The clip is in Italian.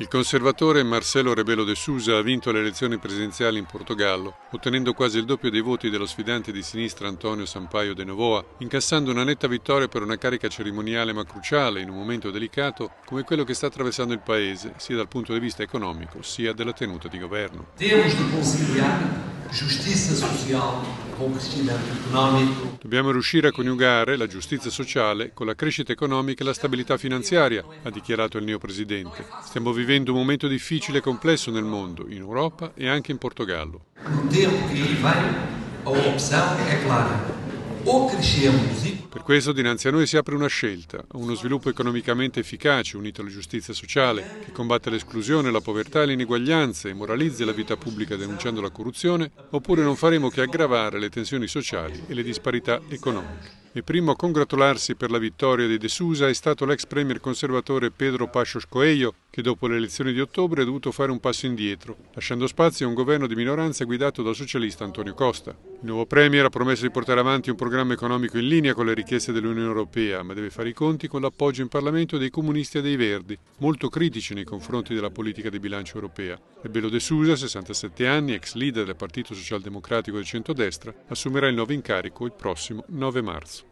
Il conservatore Marcelo Rebelo de Sousa ha vinto le elezioni presidenziali in Portogallo, ottenendo quasi il doppio dei voti dello sfidante di sinistra Antonio Sampaio de Novoa, incassando una netta vittoria per una carica cerimoniale ma cruciale in un momento delicato come quello che sta attraversando il Paese, sia dal punto di vista economico sia della tenuta di governo. Dobbiamo riuscire a coniugare la giustizia sociale con la crescita economica e la stabilità finanziaria, ha dichiarato il neopresidente. Stiamo vivendo un momento difficile e complesso nel mondo, in Europa e anche in Portogallo. Per questo dinanzi a noi si apre una scelta, uno sviluppo economicamente efficace unito alla giustizia sociale, che combatta l'esclusione, la povertà e le ineguaglianze e moralizzi la vita pubblica denunciando la corruzione, oppure non faremo che aggravare le tensioni sociali e le disparità economiche. E primo a congratularsi per la vittoria di De Sousa è stato l'ex premier conservatore Pedro Passos Coelho, che dopo le elezioni di ottobre ha dovuto fare un passo indietro, lasciando spazio a un governo di minoranza guidato dal socialista Antonio Costa. Il nuovo premier ha promesso di portare avanti un programma economico in linea con le richieste dell'Unione Europea, ma deve fare i conti con l'appoggio in Parlamento dei comunisti e dei verdi, molto critici nei confronti della politica di bilancio europea. Rebelo de Sousa, 67 anni, ex leader del Partito Socialdemocratico del Centrodestra, assumerà il nuovo incarico il prossimo 9 marzo.